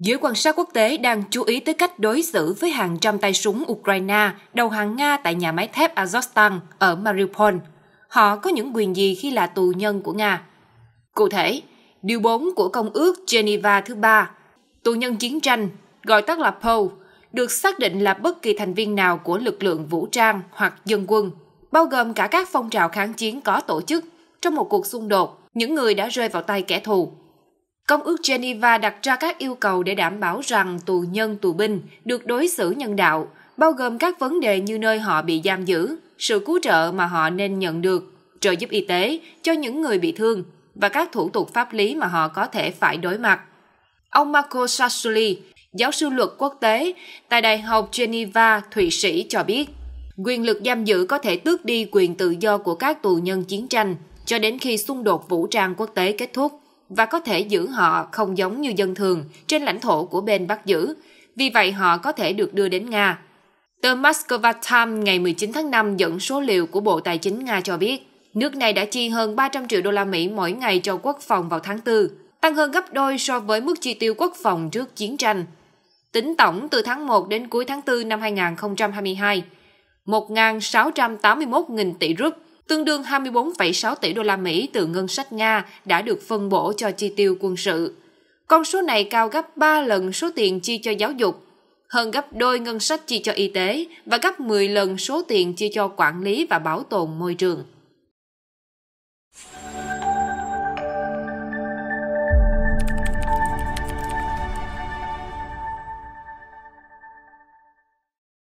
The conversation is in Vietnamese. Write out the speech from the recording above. Giới quan sát quốc tế đang chú ý tới cách đối xử với hàng trăm tay súng Ukraine đầu hàng Nga tại nhà máy thép Azovstal ở Mariupol. Họ có những quyền gì khi là tù nhân của Nga? Cụ thể, Điều 4 của Công ước Geneva thứ 3, tù nhân chiến tranh, gọi tắt là POW, được xác định là bất kỳ thành viên nào của lực lượng vũ trang hoặc dân quân, bao gồm cả các phong trào kháng chiến có tổ chức. Trong một cuộc xung đột, những người đã rơi vào tay kẻ thù. Công ước Geneva đặt ra các yêu cầu để đảm bảo rằng tù nhân, tù binh được đối xử nhân đạo, bao gồm các vấn đề như nơi họ bị giam giữ, sự cứu trợ mà họ nên nhận được, trợ giúp y tế cho những người bị thương và các thủ tục pháp lý mà họ có thể phải đối mặt. Ông Marco Sassoli, giáo sư luật quốc tế tại Đại học Geneva, Thụy Sĩ cho biết, quyền lực giam giữ có thể tước đi quyền tự do của các tù nhân chiến tranh cho đến khi xung đột vũ trang quốc tế kết thúc và có thể giữ họ không giống như dân thường trên lãnh thổ của bên bắt giữ, vì vậy họ có thể được đưa đến Nga. Tờ Moscow Times ngày 19 tháng 5 dẫn số liệu của Bộ Tài chính Nga cho biết, nước này đã chi hơn 300 triệu đô la Mỹ mỗi ngày cho quốc phòng vào tháng 4, tăng hơn gấp đôi so với mức chi tiêu quốc phòng trước chiến tranh. Tính tổng từ tháng 1 đến cuối tháng 4 năm 2022, 1.681.000 tỷ rúp, tương đương 24,6 tỷ đô la Mỹ từ ngân sách Nga đã được phân bổ cho chi tiêu quân sự. Con số này cao gấp 3 lần số tiền chi cho giáo dục, hơn gấp đôi ngân sách chi cho y tế và gấp 10 lần số tiền chi cho quản lý và bảo tồn môi trường.